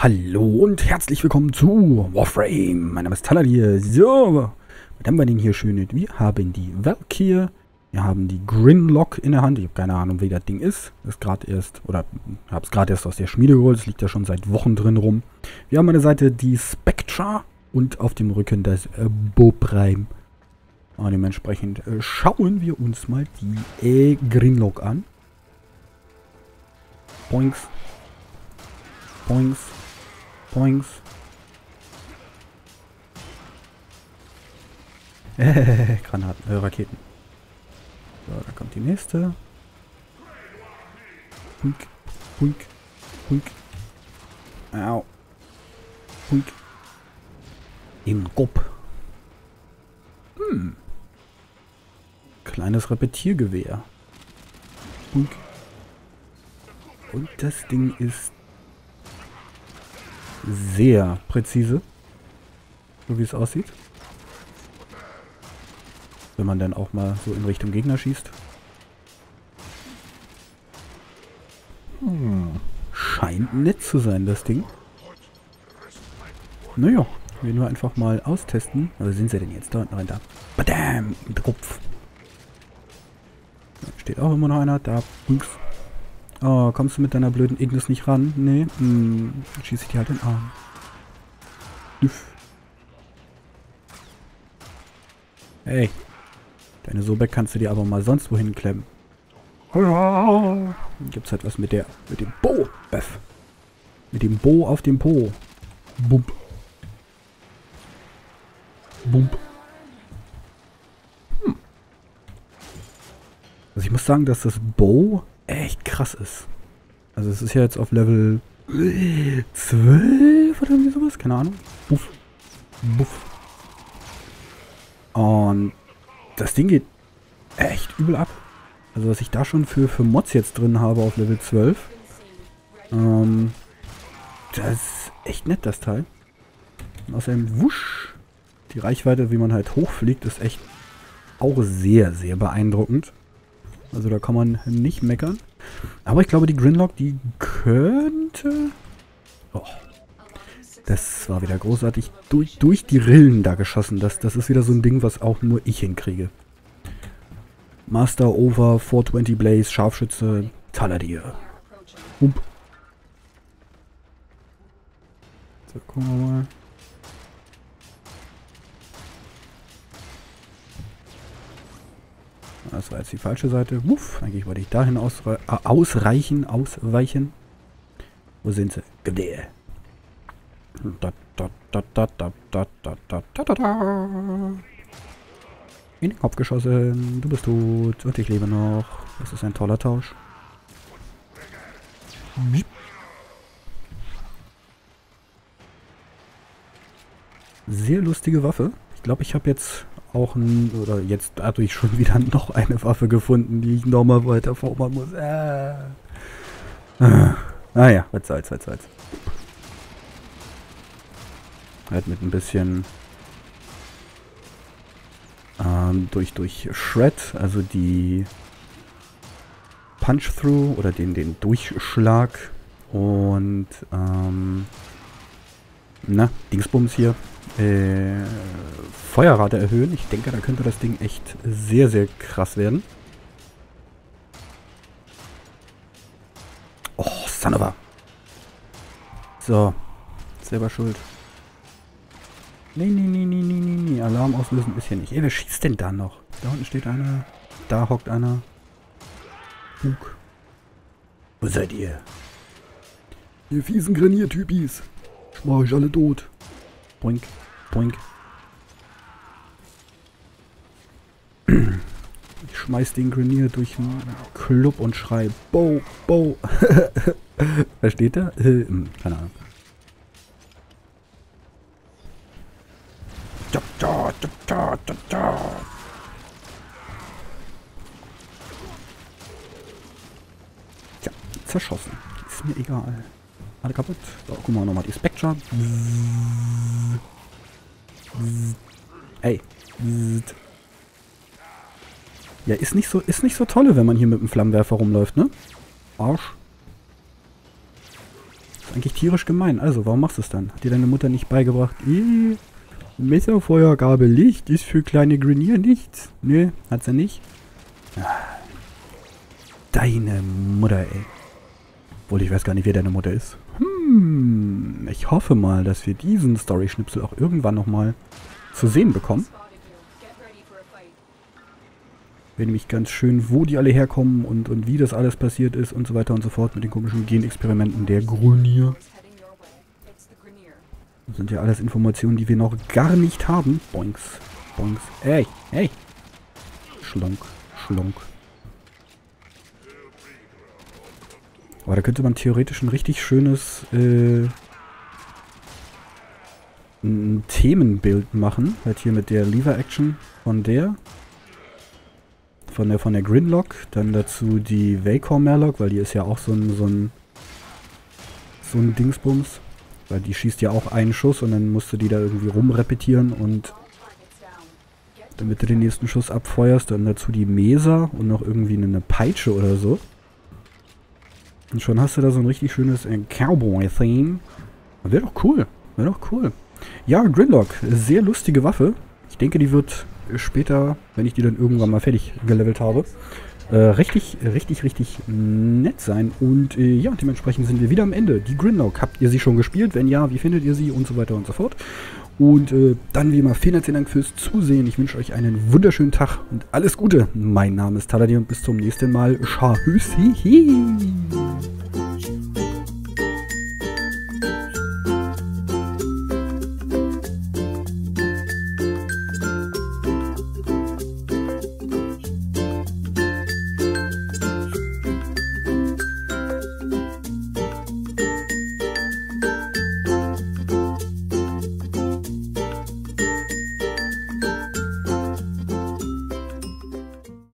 Hallo und herzlich willkommen zu Warframe. Mein Name ist Talladir. So, was haben wir denn hier schön? Wir haben die Valkyr, wir haben die Grinlok in der Hand. Ich habe keine Ahnung, wie das Ding ist. Das ist gerade erst, oder habe es gerade erst aus der Schmiede geholt. Es liegt ja schon seit Wochen drin rum. Wir haben an der Seite die Spectra und auf dem Rücken das Bo Prime. Und dementsprechend schauen wir uns mal die Grinlok an. Poinks. Poinks. Poinks. Granaten, Raketen. So, da kommt die nächste. Punk, punk, punk. Au. Punk. Im Kopf. Hm. Kleines Repetiergewehr. Punk. Und das Ding ist sehr präzise, so wie es aussieht. Wenn man dann auch mal so in Richtung Gegner schießt. Hm. Scheint nett zu sein, das Ding. Naja, werden wir einfach mal austesten. Wo sind sie denn jetzt? Da hinten rein, da. Badam! Mit Rupf. Da steht auch immer noch einer. Da. Punks. Oh, kommst du mit deiner blöden Ignis nicht ran? Nee. Dann schieße ich die halt in den Arm. Düff. Hey. Deine Sobeck kannst du dir aber mal sonst wohin klemmen. Dann gibt's halt was mit der... Mit dem Bo. Bäff. Mit dem Bo auf dem Po. Bump. Bump. Hm. Also ich muss sagen, dass das Bo... echt krass ist. Also es ist ja jetzt auf Level 12 oder irgendwie sowas, keine Ahnung. Buff. Buff. Und das Ding geht echt übel ab. Also was ich da schon für Mods jetzt drin habe auf Level 12. Das ist echt nett, das Teil. Und außerdem wusch. Die Reichweite, wie man halt hochfliegt, ist echt auch sehr, sehr beeindruckend. Also da kann man nicht meckern. Aber ich glaube, die Grinlok, die könnte... Oh. Das war wieder großartig. Durch die Rillen da geschossen. Das ist wieder so ein Ding, was auch nur ich hinkriege. Master Over, 420 Blaze, Scharfschütze, Talladir. Hump. So, gucken wir mal. Das war jetzt die falsche Seite. Wuff, eigentlich wollte ich dahin ausweichen. Wo sind sie? Gewehr. In den Kopf geschossen. Du bist tot. Und ich lebe noch. Das ist ein toller Tausch. Sehr lustige Waffe. Ich glaube, ich habe jetzt... auch ein, oder jetzt dadurch schon wieder noch eine Waffe gefunden, die ich nochmal weiter formen muss. Naja, was soll's. Halt mit ein bisschen durch Shred, also die Punch-Through oder den Durchschlag und Dingsbums hier. Feuerrate erhöhen. Ich denke, da könnte das Ding echt sehr, sehr krass werden. Oh, Sanova. So. Selber schuld. Nee. Alarm auslösen ist hier nicht. Ey, wer schießt denn da noch? Da unten steht einer. Da hockt einer. Bug. Wo seid ihr? Ihr fiesen Grineer-Typis. Ich mach euch alle tot. Boink. Boink. Ich schmeiß den Grineer durch den Club und schrei Bo, Bo. Versteht er? Keine Ahnung. Tja, zerschossen. Ist mir egal. Alle kaputt. So, guck mal nochmal die Spectra. Ey. Ja, ist nicht so tolle, wenn man hier mit dem Flammenwerfer rumläuft, ne? Arsch. Ist eigentlich tierisch gemein. Also, warum machst du es dann? Hat dir deine Mutter nicht beigebracht? Messer, Feuergabe, Licht ist für kleine Grineer nichts. Nö, hat sie nicht. Deine Mutter, ey. Obwohl, ich weiß gar nicht, wer deine Mutter ist. Ich hoffe mal, dass wir diesen Story-Schnipsel auch irgendwann nochmal zu sehen bekommen. Wäre nämlich ganz schön, wo die alle herkommen und wie das alles passiert ist und so weiter und so fort mit den komischen Genexperimenten der Grineer. Das sind ja alles Informationen, die wir noch gar nicht haben. Boinks, boinks, ey, ey. Schlonk, schlonk. Aber da könnte man theoretisch ein richtig schönes ein Themenbild machen. Halt hier mit der Lever-Action von der. Von der Grinlok, dann dazu die Vakor Merlock, weil die ist ja auch so ein Dingsbums. Weil die schießt ja auch einen Schuss und dann musst du die da irgendwie rumrepetieren und damit du den nächsten Schuss abfeuerst, dann dazu die Mesa und noch irgendwie eine Peitsche oder so. Und schon hast du da so ein richtig schönes Cowboy-Theme. Wäre doch cool. Wäre doch cool. Ja, Grinlok, sehr lustige Waffe. Ich denke, die wird später, wenn ich die dann irgendwann mal fertig gelevelt habe, richtig nett sein. Und ja, dementsprechend sind wir wieder am Ende. Die Grinlok, habt ihr sie schon gespielt? Wenn ja, wie findet ihr sie? Und so weiter und so fort. Und dann wie immer, vielen herzlichen Dank fürs Zusehen. Ich wünsche euch einen wunderschönen Tag und alles Gute. Mein Name ist Talladir und bis zum nächsten Mal. Tschüss.